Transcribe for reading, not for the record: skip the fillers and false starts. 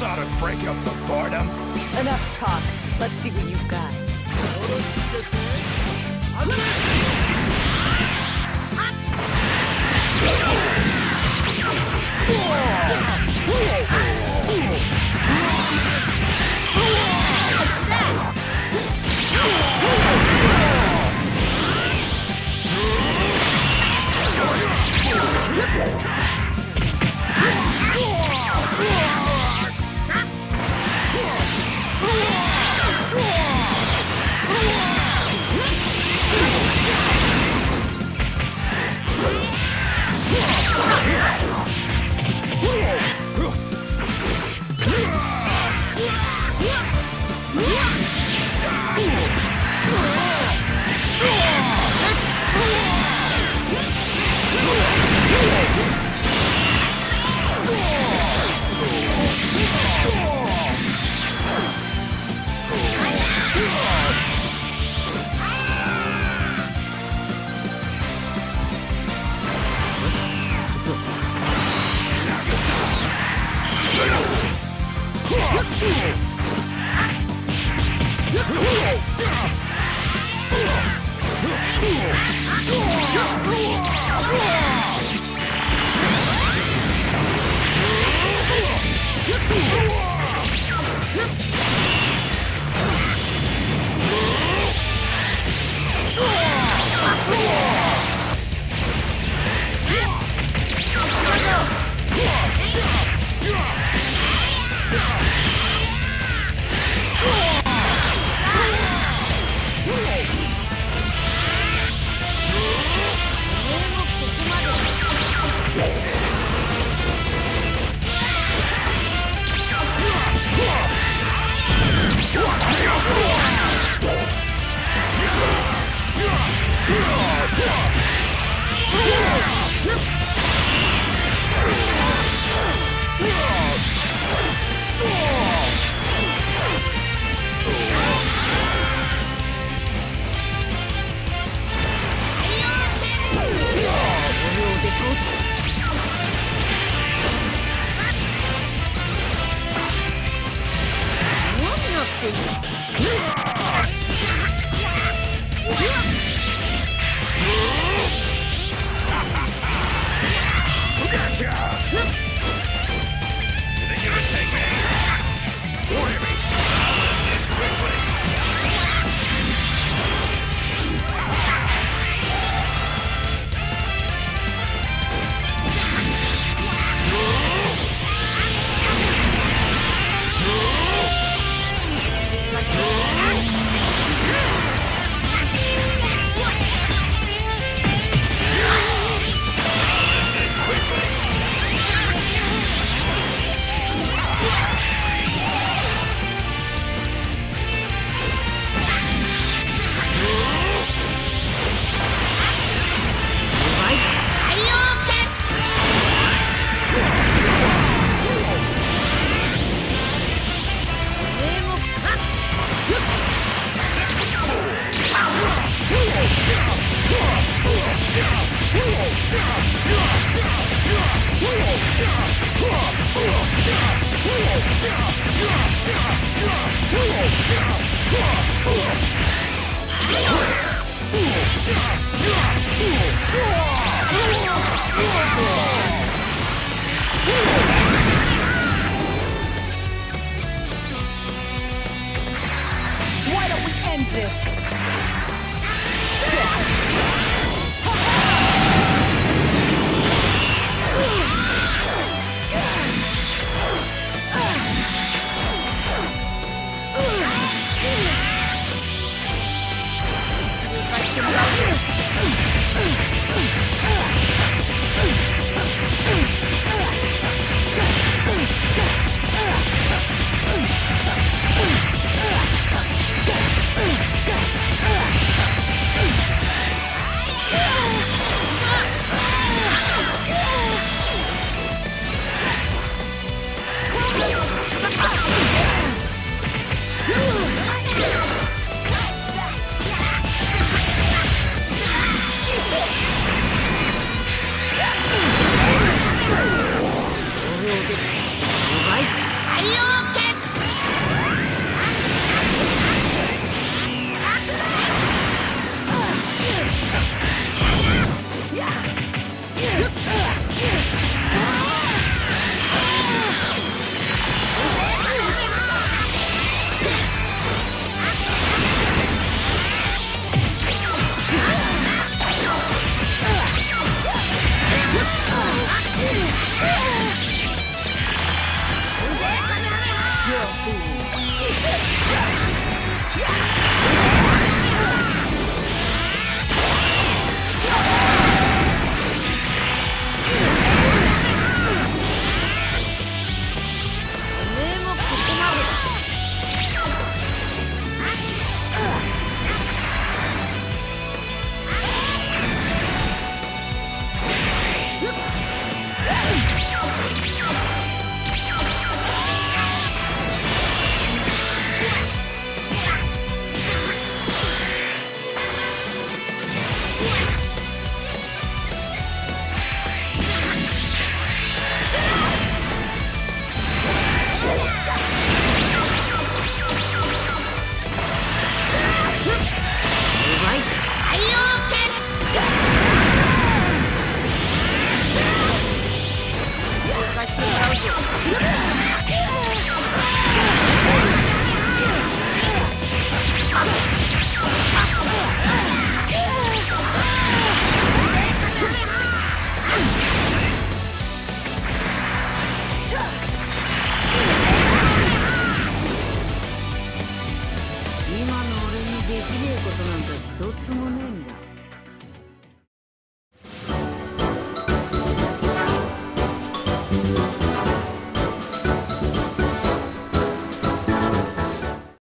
This ought to break up the boredom. Enough talk. Let's see what you've got. 今の俺にできねえことなんか一つもねえ。